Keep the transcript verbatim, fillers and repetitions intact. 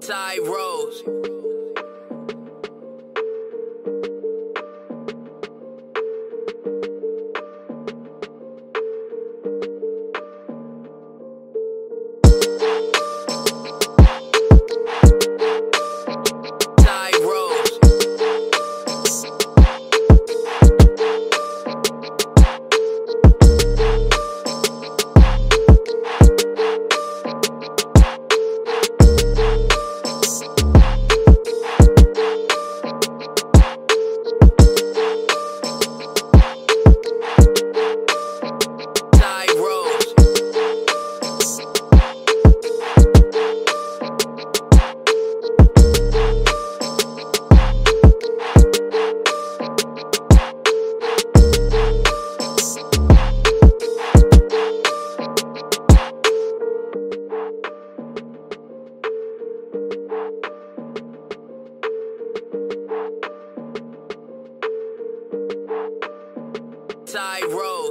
Ty Rose. Ty Rose.